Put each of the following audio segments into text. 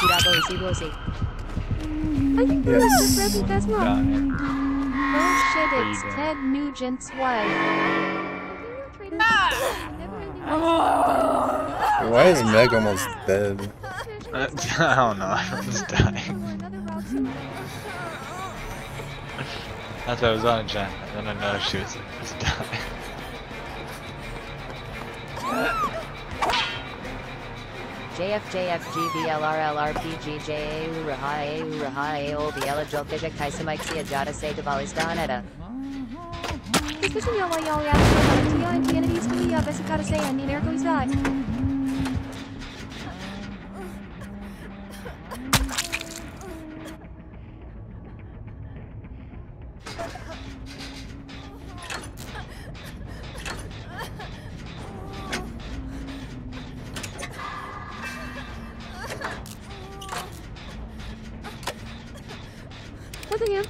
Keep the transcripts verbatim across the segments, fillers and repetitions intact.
I think the yes. letter read it as well. Oh shit, it's Ted Nugent's wife. Ah. Why is Meg almost dead? Uh, I don't know, everyone's dying. That's why I was on a Jen, and then I know she was just dying. J F J F G B L R L R P G J A Urahae Urahae Obiela Jolfija Kaisamixia Jada Se Davalis Donetta. Is this a yo yo yo yo yo and Tianities to be a Vesicata Se and Nergo's dot?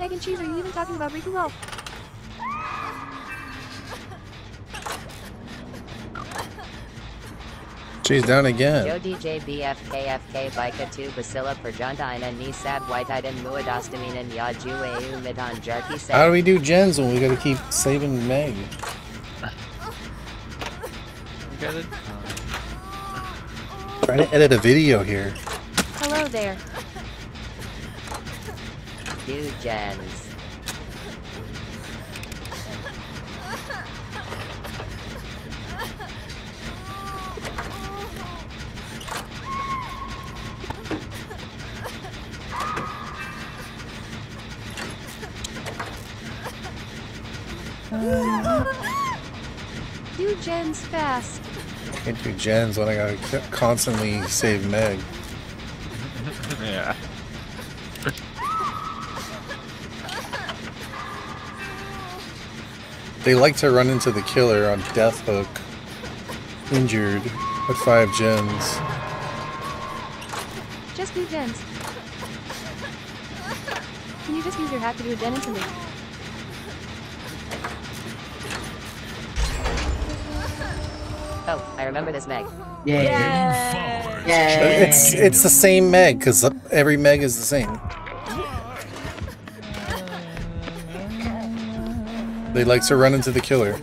Egg and cheese, are you even talking about Riku Love? She's down again. Yo D J B F K F K Bika two Basila Perjondina Nisab Whiteiden Muadostamina Yajueu Midon Jerky. How do we do gens when we gotta keep saving Meg? Trying to edit a video here. Hello there. Do gens. Uh, do gens fast. I can't do gens when I gotta constantly save Meg. Yeah. They like to run into the killer on Death Hook, injured, with five gens. Just do gens. Can you just use your hat to do a gen into me? Oh, I remember this Meg. Yay! Yay. Yay. It's, it's the same Meg, because every Meg is the same. They like to run into the killer.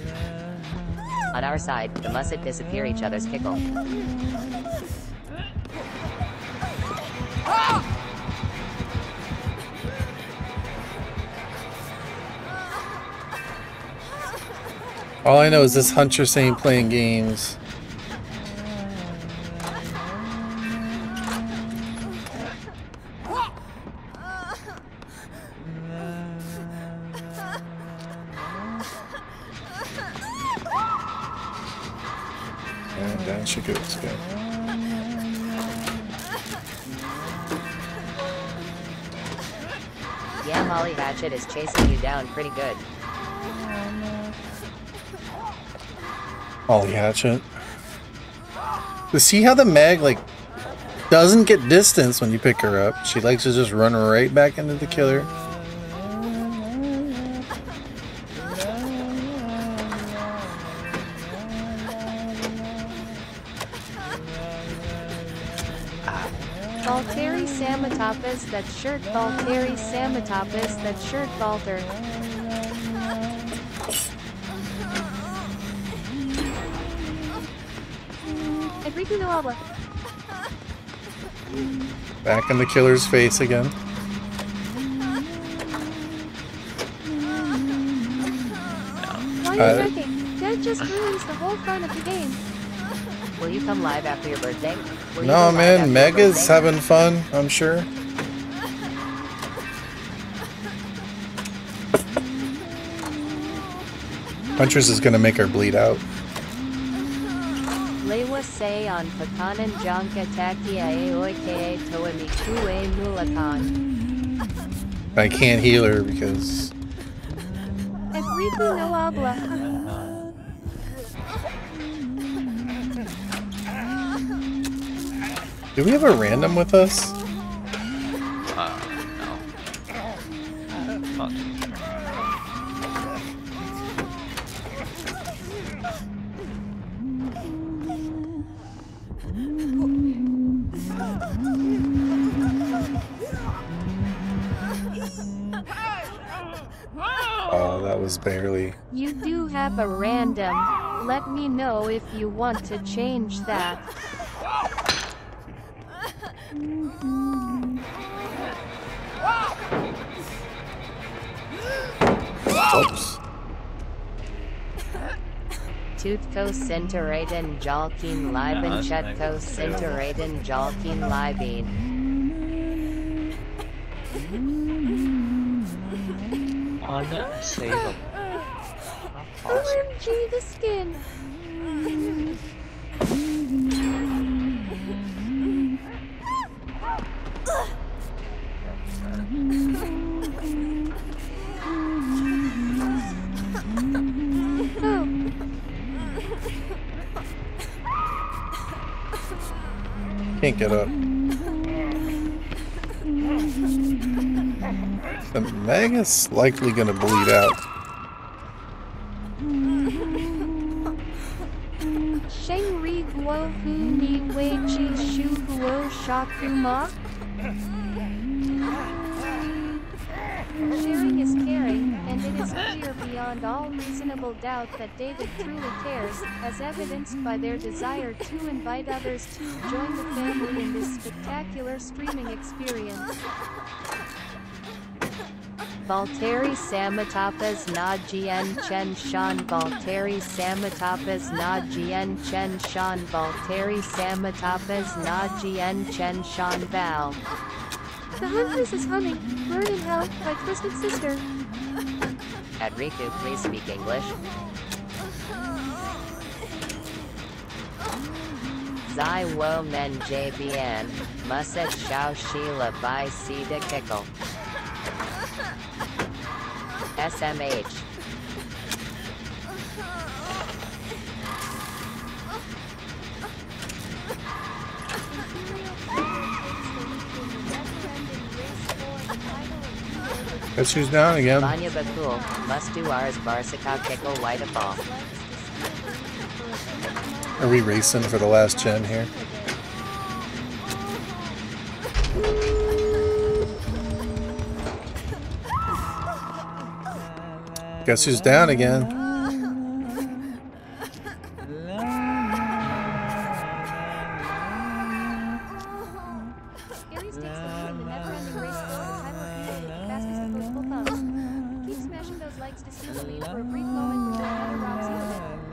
On our side, the mustn't disappear each other's pickle. All I know is this Huntress ain't playing games. Yeah, Molly Hatchet is chasing you down pretty good. Molly Hatchet. You see how the Meg like doesn't get distance when you pick her up. She likes to just run right back into the killer. Valtteri Samatapas, that shirt. Valtteri Samatapas, that shirt. Valter. And Riku Love. Back in the killer's face again. Why are you working? That just ruins the whole fun of the game. Will you come live after your birthday? Will no, man. Meg is having fun, I'm sure. Huntress is going to make her bleed out. Lewa say on Pakanan Janka Takia Aoike Toemi Kue Mulakan. I can't heal her because. Every no habla. Do we have a random with us? Uh, no. Fuck. was barely... You do have a random. Let me know if you want to change that. Oops. Tutko Centeraden Jalkin Liben Chutko Centeraden Jalkin Libin. Unsavable. O M G the skin. Can't get up. The Meg is likely gonna bleed out. Shengri Guo Hu Ni Wei Chi Shu Guo Shakuma. Sharing is caring, and it is clear beyond all reasonable doubt that David truly cares, as evidenced by their desire to invite others to join the family in this spectacular streaming experience. Valtteri Samatapas na Jian Chen Shan Valtteri Samatapas na Jian Chen Shan Valtteri Samatapas na Jian Chen Shan Val. The Huntress is humming, Learn in Hell, by Twisted Sister. At Riku, please speak English. Zai Wo Men J B N, Muset Shao Sheila by C. De Kickle. S M H. Guess who's down again? Vanya Bakul, must do ours, Barsika Kickle, White of All. Are we racing for the last gen here? Guess who's down again?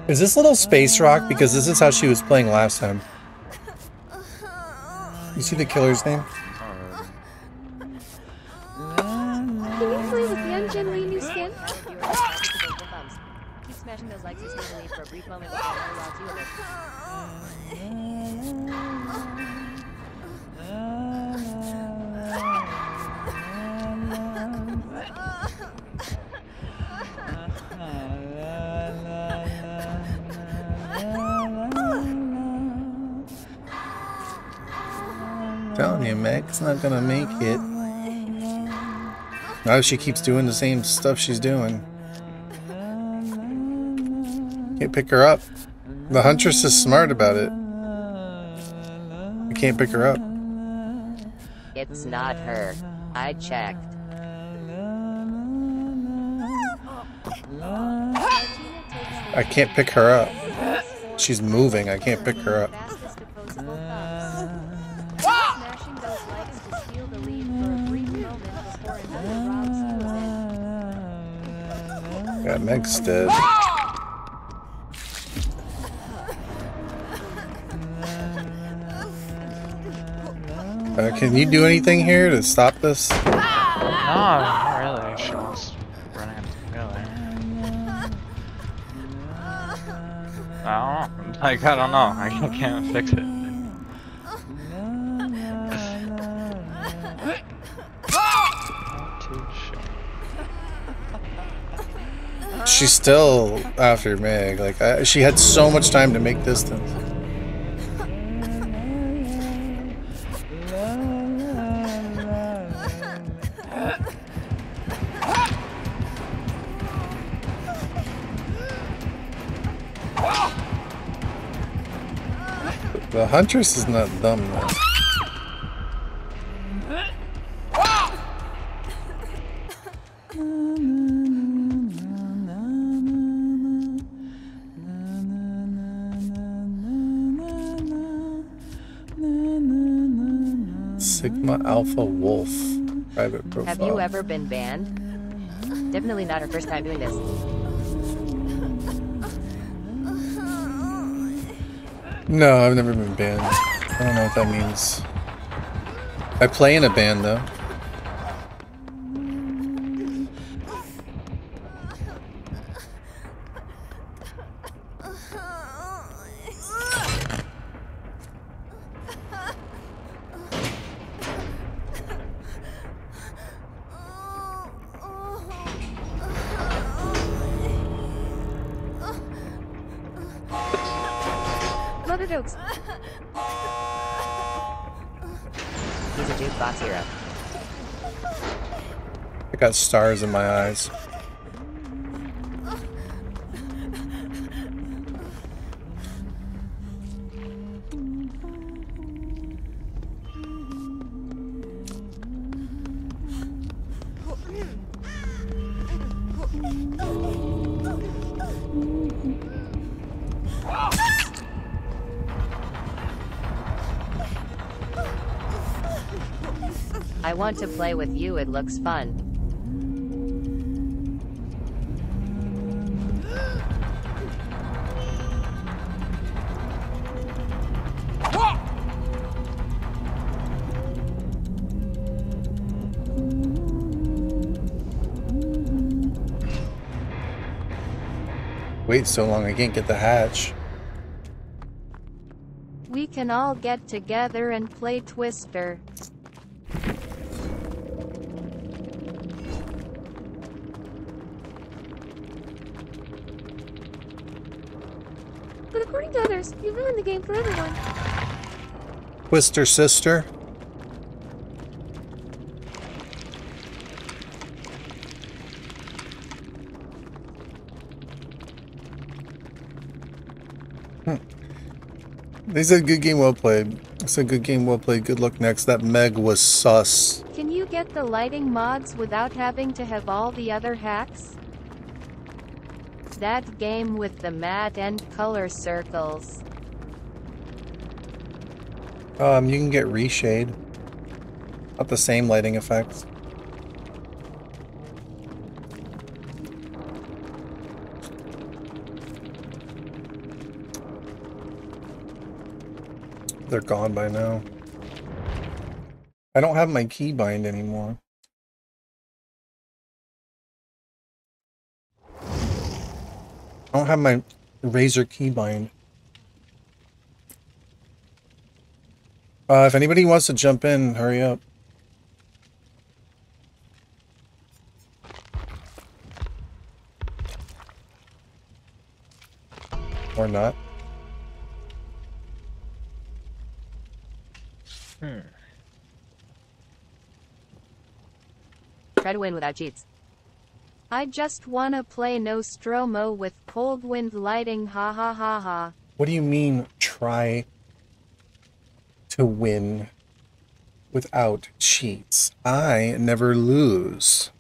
Is this little space rock? Because this is how she was playing last time. You see the killer's name? Not gonna make it. Now she keeps doing the same stuff she's doing. Can't pick her up. The Huntress is smart about it. We can't pick her up. It's not her. I checked. I can't pick her up. She's moving. I can't pick her up. Got Meg's dead. Uh, can you do anything here to stop this? No, not really. She's just running together. I don't know. Like, I don't know. I can't fix it. She's still after Meg. Like I, she had so much time to make distance. The Huntress is not dumb though. Sigma Alpha Wolf. Private profile. Have you ever been banned? Definitely not her first time doing this. No, I've never been banned. I don't know what that means. I play in a band, though. Got stars in my eyes. I want to play with you, it looks fun. Wait so long, I can't get the hatch. We can all get together and play Twister. But according to others, you ruined the game for everyone. Twister sister. They said good game, well played. I said good game, well played. Good luck next. That Meg was sus. Can you get the lighting mods without having to have all the other hacks? That game with the matte and color circles. Um, you can get Reshade. Not the same lighting effects. They're gone by now. I don't have my keybind anymore. I don't have my Razer keybind. Uh, if anybody wants to jump in, hurry up. Or not. Hmm. Try to win without cheats. I just wanna play Nostromo with cold wind lighting, ha ha ha ha. What do you mean try to win without cheats? I never lose.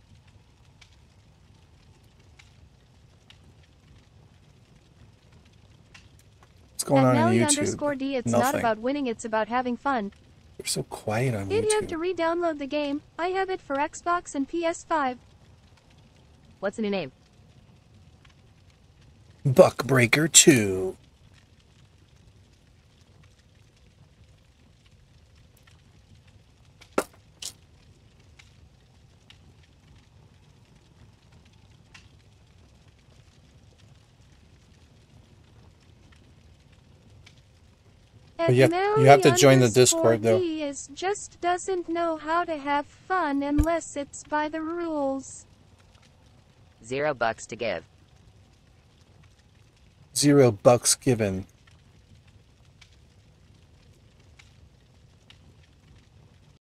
What's going on on YouTube? Underscore D, it's not about winning, it's about having fun. They're so quiet on YouTube. If you have to re-download the game, I have it for Xbox and P S five. What's the new name? Buckbreaker two. But you have, you have to join the Discord, though. Is just doesn't know how to have fun unless it's by the rules. Zero bucks to give. Zero bucks given.